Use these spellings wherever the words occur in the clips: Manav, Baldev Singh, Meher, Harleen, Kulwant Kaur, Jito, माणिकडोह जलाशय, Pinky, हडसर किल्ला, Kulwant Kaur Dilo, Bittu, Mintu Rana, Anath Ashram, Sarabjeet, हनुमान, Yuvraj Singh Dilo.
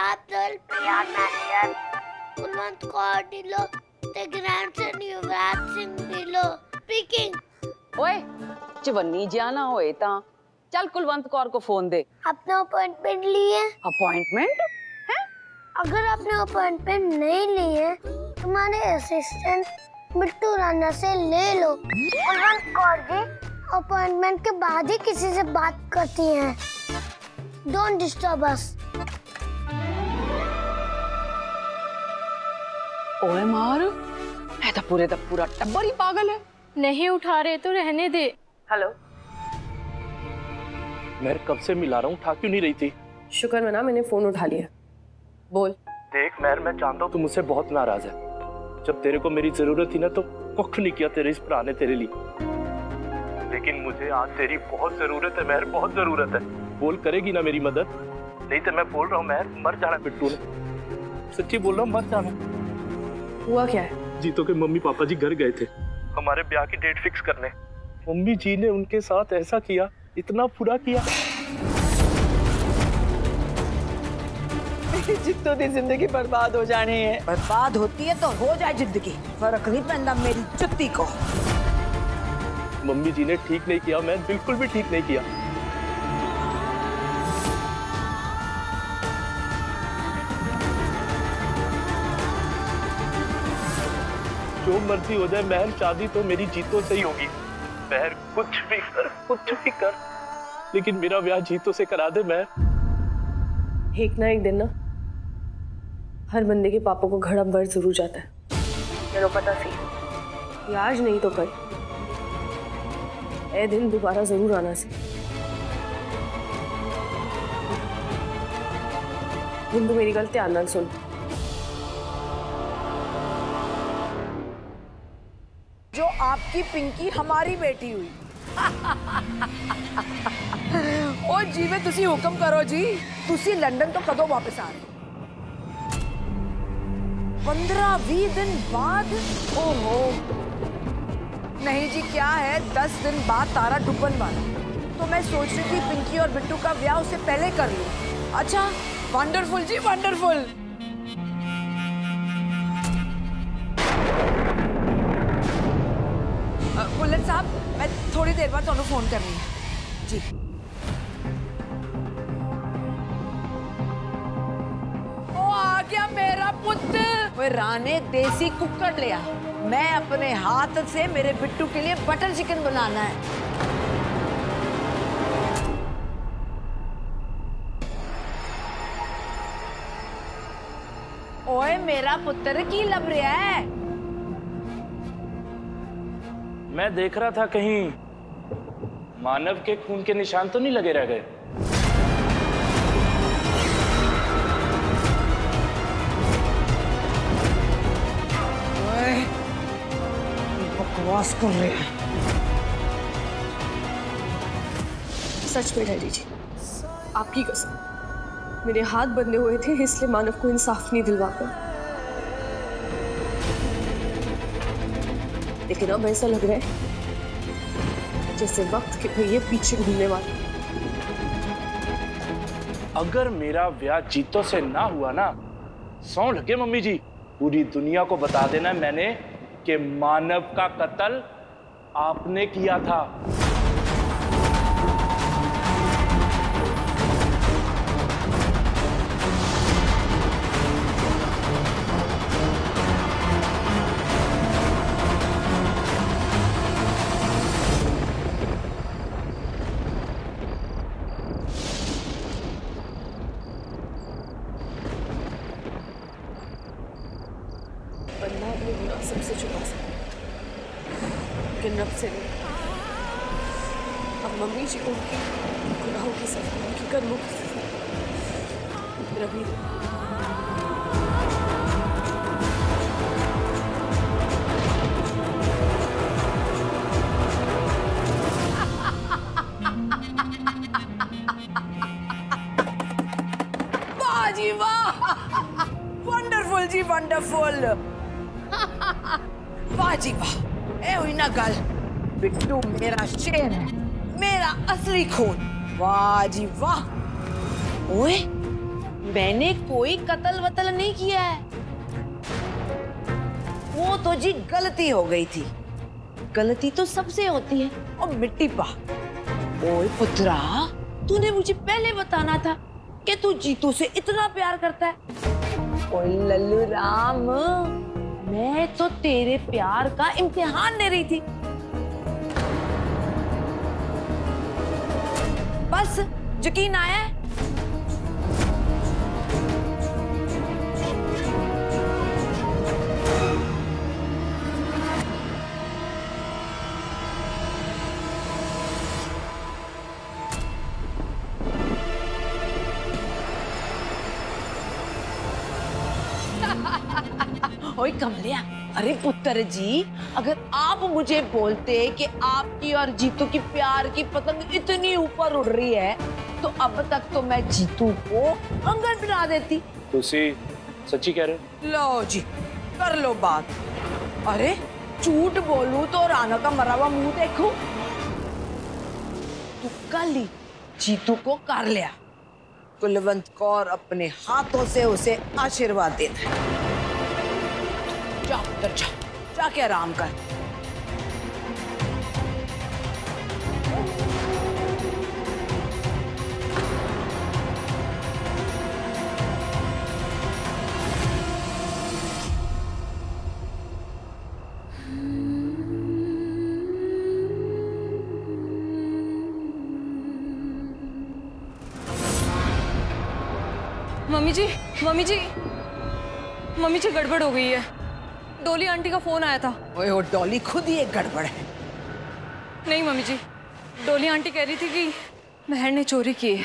Adol Pia Meher, Kulwant Kaur Dilo, the grandson Yuvraj Singh Dilo, speaking. Oye, चिवन्नी जाना होए ता, चल कुलवंत कौर को फोन दे। आपने अपॉइंटमेंट ली है? अपॉइंटमेंट? हैं? अगर आपने अपॉइंटमेंट नहीं ली है, तुम्हारे असिस्टेंट मिंटू राणा से ले लो। कुलवंत कौर जी अपॉइंटमेंट के बाद ही किसी से बात करती हैं। Don't disturb us. ओए मार, मैं तो पूरा टब्बर ही पागल है। नहीं उठा रहे तो रहने दे। हेलो, मैं कब से मिला रहा हूँ, उठा क्यों नहीं रही थी? शुक्र मना मैंने फोन उठा लिया। बोल। देख मेहर, मैं जानता हूँ तू मुझसे बहुत नाराज है। जब तेरे को मेरी जरूरत थी ना तो कुछ नहीं किया तेरे इस प्राणे तेरे लिए। लेकिन मुझे आज तेरी बहुत जरूरत है मेहर, बहुत जरूरत है। बोल करेगी ना मेरी मदद? नहीं तो मैं बोल रहा हूँ मेहर, मर जाना बिट्टू ने। सच्ची बोल रहा हूँ, मर जाना। हुआ क्या है? जीतो के मम्मी पापा जी घर गए थे हमारे ब्याह की डेट फिक्स करने। मम्मी जी ने उनके साथ ऐसा किया, इतना बुरा किया। जितो दी जिंदगी बर्बाद हो जानी है। बर्बाद होती है तो हो जाए जिंदगी, फर्क नहीं पड़ता मेरी चुत्ती को। मम्मी जी ने ठीक नहीं किया, मैं बिल्कुल भी ठीक नहीं किया। जो मर्जी हो जाए महल, शादी तो मेरी जीतो से ही होगी। महल कुछ भी कर, लेकिन मेरा ब्याह जीतो से करा दे। मैं एक ना एक दिन ना हर बंदे के पापों को घड़ा भर जरूर जाता है। चलो पता सी, आज नहीं तो कल ए दिन दोबारा जरूर आना से। बिंदु मेरी गलती आना सुन। जो आपकी पिंकी हमारी बेटी हुई। ओ जी मैं तुसी हुक्म करो जी, तुसी लंदन तो कदों वापस आ रहे? 15-20 दिन बाद? ओहो नहीं जी, क्या है 10 दिन बाद तारा डुबन वाला। तो मैं सोच रही थी पिंकी और बिट्टू का ब्याह उससे पहले कर लूं। अच्छा वंडरफुल जी, वंडरफुल। कुलवंत साहब, मैं थोड़ी देर बाद तुम्हें फोन करनी है जी। ओ आ गया मेरा पुत्र। वे राने देसी कुकर ले आ, मैं अपने हाथ से मेरे बिट्टू के लिए बटर चिकन बनाना है। ओए मेरा पुत्र की लब रहा है। मैं देख रहा था कहीं मानव के खून के निशान तो नहीं लगे रह गए। वास कर रहे हैं। सच में डैडी जी, आपकी कसम, मेरे हाथ बंधे हुए थे इसलिए मानव को इंसाफ नहीं दिलवा पाया। लेकिन अब ऐसा लग रहा है जैसे वक्त के पहिए पीछे घूमने वाले। अगर मेरा ब्याह जीतो से ना हुआ ना, सौ लगे मम्मी जी, पूरी दुनिया को बता देना मैंने कि मानव का कत्ल आपने किया था। मैंने कोई कत्ल वतल नहीं किया है। वो तो जी गलती हो गई थी। गलती तो सबसे होती है और मिट्टी पा। ओए पुत्रा, तूने मुझे पहले बताना था कि तू जीतू से इतना प्यार करता है। ओए लल्लू राम, मैं तो तेरे प्यार का इम्तिहान दे रही थी। बस यकीन आया है? ओए कमलिया, अरे पुत्र जी, अगर आप मुझे बोलते कि आपकी और जीतू की प्यार की पतंग इतनी ऊपर उड़ रही है तो अब तक तो मैं जीतू को अंगन बना देती। तुसी सच्ची कह रहे? लो जी, कर लो बात। अरे झूठ बोलूं तो राना का मरा हुआ मुंह देखो। तू कल ही जीतू को कर लिया। कुलवंत कौर अपने हाथों से उसे आशीर्वाद देता है। जा उधर जा, जाके आराम कर। मम्मी जी गड़बड़ हो गई है। डॉली आंटी का फोन आया था। ओए वो डॉली खुद ही एक गड़बड़ है। नहीं मम्मी जी, डॉली आंटी कह रही थी कि महर ने चोरी की है।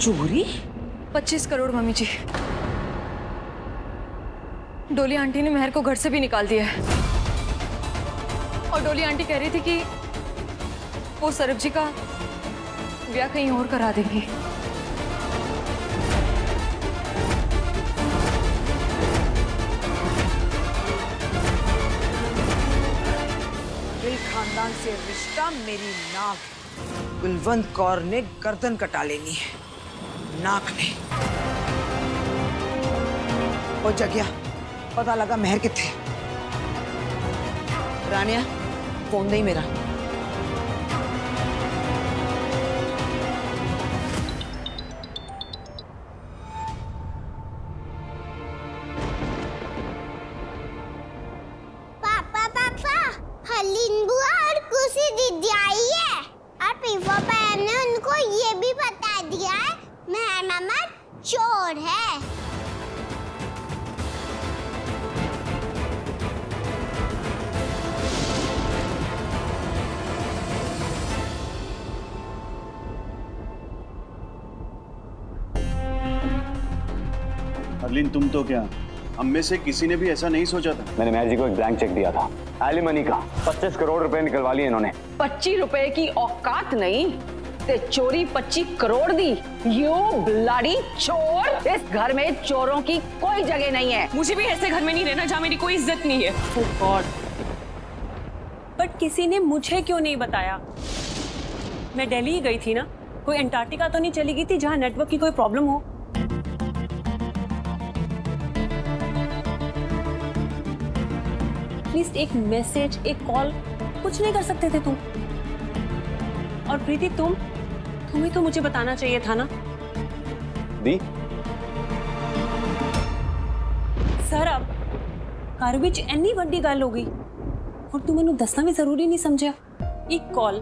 चोरी? 25 करोड़ मम्मी जी। डॉली आंटी ने महर को घर से भी निकाल दिया है। और डॉली आंटी कह रही थी कि वो सरब जी का ब्याह कहीं और करा देंगे। खानदान से रिश्ता मेरी नाक। कुलवंत कौर ने गर्दन कटा लेनी है नाक ने। वो जगिया पता लगा महर किथे। रानिया फोन नहीं मेरा। हरलीन, तुम तो क्या, हम में से किसी ने भी ऐसा नहीं सोचा था। मैंने महर जी को एक ब्लैंक चेक दिया था एलिमनी का। 25 करोड़ रुपए निकलवा लिए इन्होंने। 25 रुपए की औकात नहीं ते चोरी 25 करोड़ दी। यू ब्लडी चोर, इस घर में चोरों की कोई जगह नहीं है। मुझे भी ऐसे घर में नहीं रहना जहाँ मेरी कोई इज्जत नहीं है। Oh God, बट किसी ने मुझे क्यों नहीं बताया? मैं दिल्ली ही गई थी ना, कोई अंटार्कटिका तो नहीं चली गई थी जहाँ नेटवर्क की कोई प्रॉब्लम हो? प्लीज एक मैसेज, एक कॉल, कुछ नहीं कर सकते थे तुम? और प्रीति, तुम्हें तो मुझे बताना चाहिए था ना। दी सर, अब घर विच इतनी बड़ी गल हो गई और तू मैनू दसना भी जरूरी नहीं समझा। एक कॉल,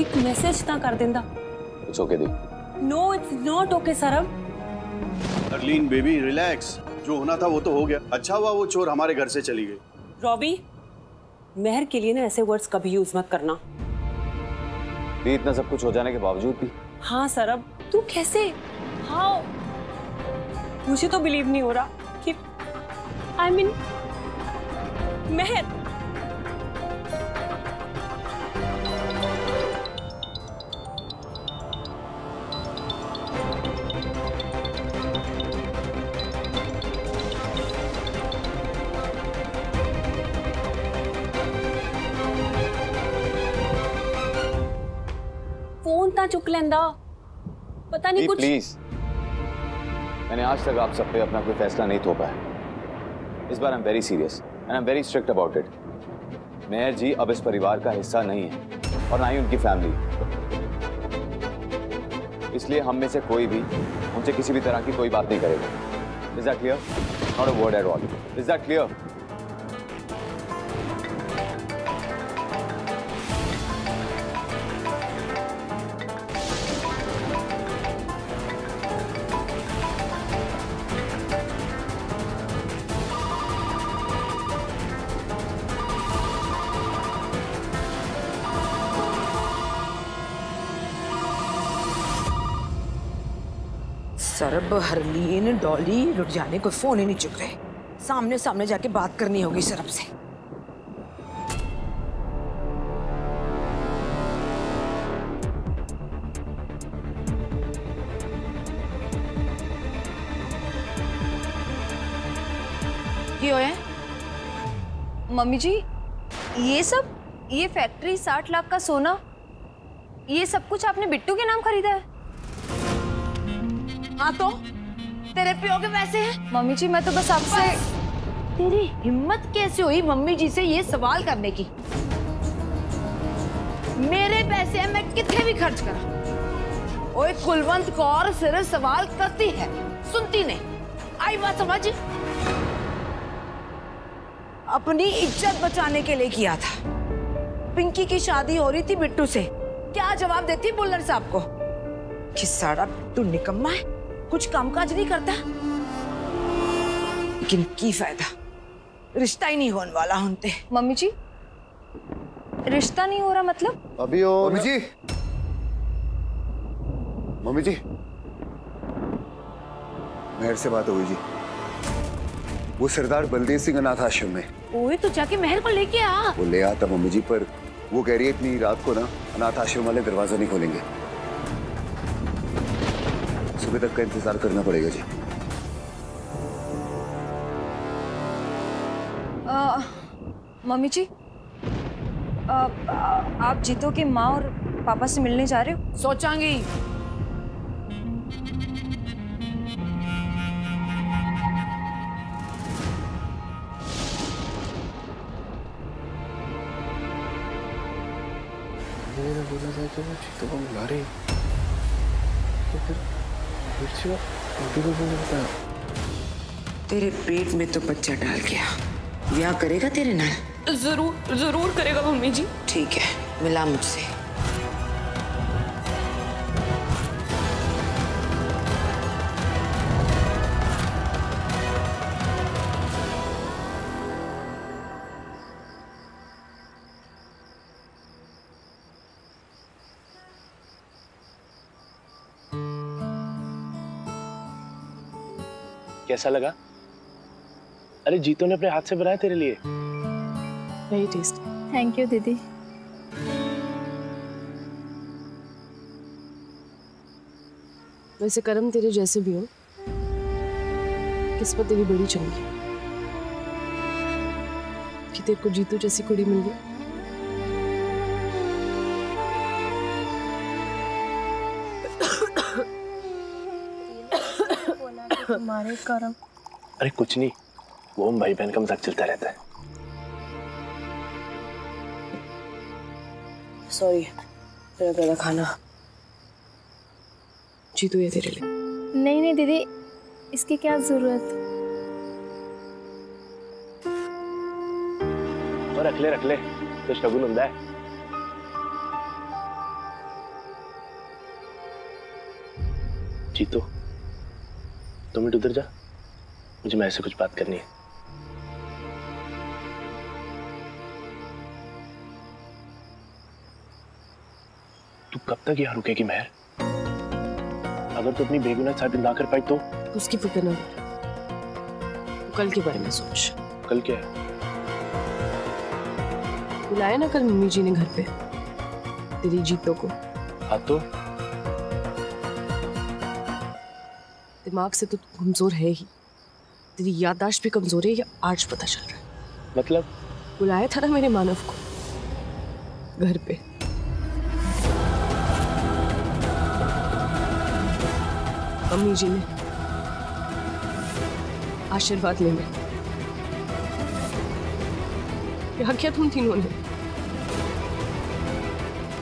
एक मैसेज ना कर देंदा। इट्स ओके दी। No it's not okay Sarab. Harleen baby relax, जो होना था वो तो हो गया। अच्छा हुआ वो चोर हमारे घर से चली गई। रॉबी, महर के लिए ना ऐसे वर्ड्स कभी यूज मत करना। इतना सब कुछ हो जाने के बावजूद भी? हाँ सरब, तू कैसे? हाँ, मुझे तो बिलीव नहीं हो रहा कि आई मीन महर। ਕਿੱਦਾਂ ਚੁੱਕ ਲੈਂਦਾ ਪਤਾ ਨਹੀਂ ਕੁਝ। प्लीज मैंने आज तक आप सब पे अपना कोई फैसला नहीं थोपा है। इस बार I am very serious and I am very strict about it. Mehar ji अब इस परिवार का हिस्सा नहीं है और ना ही उनकी फैमिली, इसलिए हम में से कोई भी उनसे किसी भी तरह की कोई बात नहीं करेगा। Is that clear? Not a word at all. Is that clear? Sarab, Harleen, Dolly, रुक जाने कोई फोन ही नहीं चुक रहे। सामने सामने जाके बात करनी होगी सरब से। ये होए मम्मी जी, ये सब, ये फैक्ट्री, 60 लाख का सोना, ये सब कुछ आपने बिट्टू के नाम खरीदा है? हाँ तो तेरे प्यो के पैसे हैं। मम्मी जी मैं तो बस आपसे, तेरी हिम्मत कैसे हुई मम्मी जी से ये सवाल करने की? मेरे पैसे हैं, मैं कितने भी खर्च करा। ओए कुलवंत कौर सिर्फ सवाल करती है, सुनती नहीं। आई बात समझ? अपनी इज्जत बचाने के लिए किया था। पिंकी की शादी हो रही थी बिट्टू से, क्या जवाब देती बुल्लर साहब को कि सारा बिट्टू निकम्मा है, कुछ कामकाज नहीं करता। लेकिन की फायदा, रिश्ता ही नहीं होने वाला होते। मम्मी जी रिश्ता नहीं हो रहा मतलब? अभी हो मम्मी जी। मम्मी जी मेहर से बात हुई जी, वो सरदार बलदेव सिंह अनाथ आश्रम में। ओए तो जाके मेहर को लेके आ। वो ले आता मम्मी जी, पर वो कह रही है इतनी रात को ना अनाथ आश्रम वाले दरवाजा नहीं खोलेंगे, सुबह तक का इंतजार करना पड़ेगा जी। मम्मी जी आप जीतो के माँ और पापा से मिलने जा रहे हो? सोचांगी। मैंने बोला था कि वो जीतो को बुला रही तो फिर तेरे पेट में तो बच्चा डाल गया, ब्याह करेगा तेरे नाल? जरूर जरूर करेगा मम्मी जी। ठीक है मिला मुझसे। कैसा लगा? अरे जीतो ने अपने हाथ से बनाया तेरे लिए। Very tasty. थैंक यू दीदी। वैसे कर्म तेरे जैसे भी हो, किस्मत तेरी बड़ी चंगी कि तेरे को जीतो जैसी कुड़ी मिल गई। तुम्हारे कर्म। अरे कुछ नहीं, वो भाई बहन का मजाक चलता रहता है। सॉरी मेरा गला खाना। जीतू ये तेरे लिए। नहीं नहीं दीदी, इसकी क्या जरूरत। और रख ले तो शगुन उमदा है। जीतू तुम मिनट उधर जा, मुझे मैं ऐसे कुछ बात करनी है। तू कब तक यहाँ रुकेगी मेहर? अगर तू अपनी बेगुनाह साबित ना कर पाई तो उसकी फिक्र ना कर। कल के बारे में सोच। कल क्या है? बुलाया ना कल मम्मी जी ने घर पे तेरी जीतों को। हाँ तो दिमाग से तो कमजोर है ही, तेरी याददाश्त भी कमजोर है, या आज पता चल रहा है। मतलब? बुलाया था ना मेरे मानव को घर पे। अम्मी जी ने आशीर्वाद लेने क्या क्या तुम तीनों ने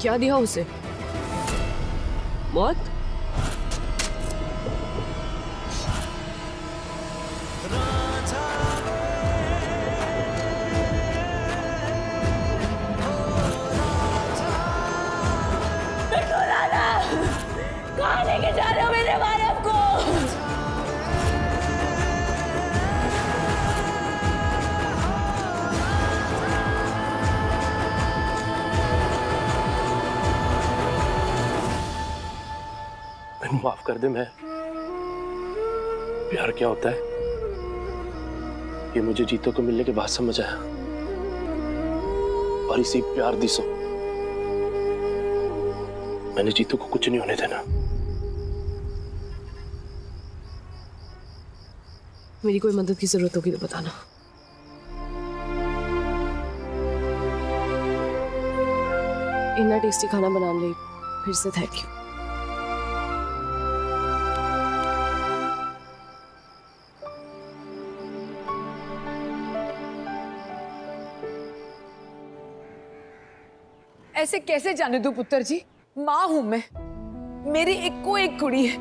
क्या दिया उसे? मौत? माफ कर दे मैं। प्यार क्या होता है ये मुझे जीतो को मिलने के बाद समझ आया और इसी प्यार दिसो मैंने जीतो को कुछ नहीं होने देना। मेरी कोई मदद की जरूरत होगी तो बताना। इतना टेस्टी खाना बनाने के लिए फिर से थैंक यू। ऐसे कैसे जाने दो पुत्र जी, माँ हूं मैं, मेरी इक्को एक कुड़ी है,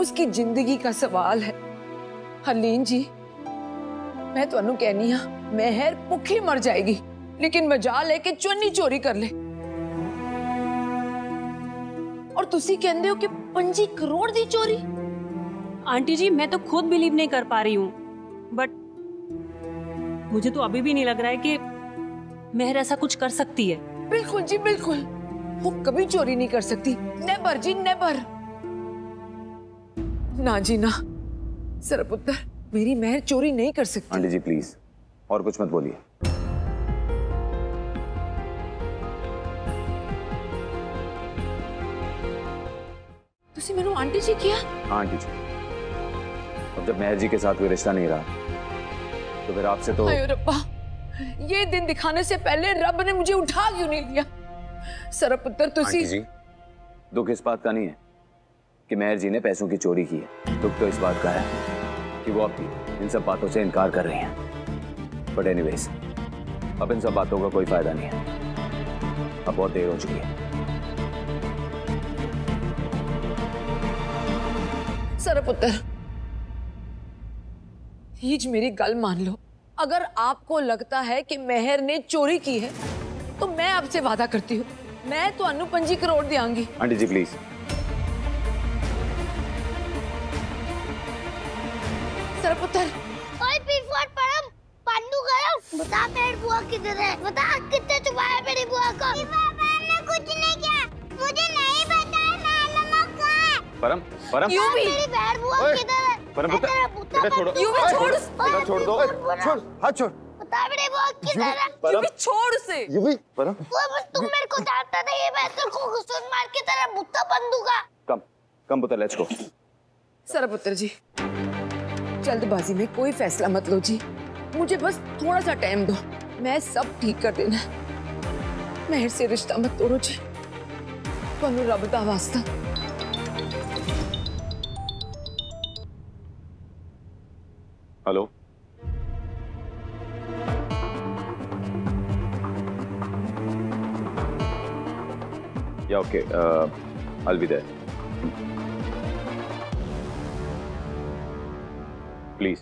उसकी जिंदगी का सवाल है। हरलीन जी मैं तुहानू कहनी हाँ, मेहर भुखी मर जाएगी लेकिन मजाल है कि चुन्नी चोरी कर ले और तुसी कहंदे हो कि 5 करोड़ दी चोरी। आंटी जी मैं तो खुद बिलीव नहीं कर पा रही हूँ बट मुझे तो अभी भी नहीं लग रहा है कि मेहर ऐसा कुछ कर सकती है। बिल्कुल जी बिल्कुल, वो कभी चोरी नहीं कर सकती, नेवर जी नेवर। ना जी ना सरपुत्र, मेरी मेहर चोरी नहीं कर सकती। आंटी जी प्लीज और कुछ मत बोलिए। तुसी मेनू आंटी जी किया? आंटी जी अब जब मेहर जी के साथ कोई रिश्ता नहीं रहा तो फिर आपसे तो हाय रब्बा, ये दिन दिखाने से पहले रब ने मुझे उठा क्यों नहीं लिया? सरपुत्र तुसी। आंटी जी दुख इस बात का नहीं है कि मेहर जी ने पैसों की चोरी की है, दुख तो इस बात का है कि वो अब इन सब बातों से इनकार कर रही हैं। बट एनीवेज अब इन सब बातों का कोई फायदा नहीं है, अब बहुत देर हो चुकी है। सरपुत्र हीज मेरी गल मान लो, अगर आपको लगता है कि मेहर ने चोरी की है तो मैं आपसे वादा करती हूँ मैं तो 5 करोड़ देंगी। Aunty ji please. सरपुत्र ओए पीफोट परम पांडू गया, बता मेरी बुआ किधर है, बता कितने चुपाया मेरी बुआ को। पापा ने कुछ नहीं किया, मुझे नहीं बताया मैंने मौका है। परम परम क्यों भी मेरी बहन बुआ किधर है? बेटा छोड़ो, बेटा छोड़ दो, छोड़ हाथ छोड़। बता मेरे वो किधर है? यूवी छोड़ उसे। यूवी परम वो बस तुम मेरे को डांटता नहीं है, मैं तेरे को घुसून मार के तेरा बुत्ता बन दूंगा। कम कम पुत्र लेट्स गो। सरपुत्र जी जल्दबाजी में कोई फैसला मत लो जी, मुझे बस थोड़ा सा टाइम दो, मैं सब ठीक कर देना। मेहर से रिश्ता मत तोड़ो जी, तुहानू रब दा वास्ता। हेलो या ओके अलविदा प्लीज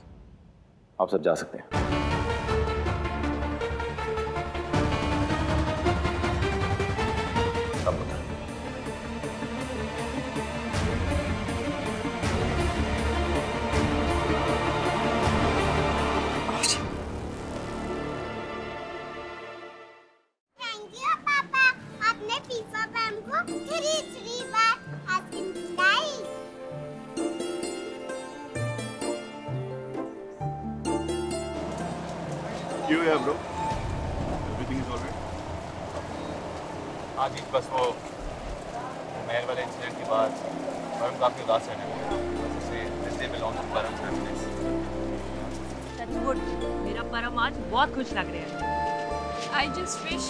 आप सब जा सकते हैं। आज बस वो मेहर वाले इंसिडेंट के बाद परम काफी उदास रहने लगा, उसे इसलिए बिलोंग टू परम फैमिलीज। सचमुच मेरा परम आज बहुत खुश लग रहा है। आई जस्ट विश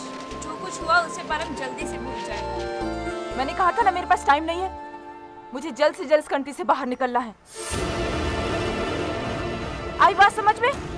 जो कुछ हुआ उसे परम जल्दी से भूल जाए। मैंने कहा था ना मेरे पास टाइम नहीं है, मुझे जल्द से जल्द इस कंट्री से बाहर निकलना है। आई बात समझ में?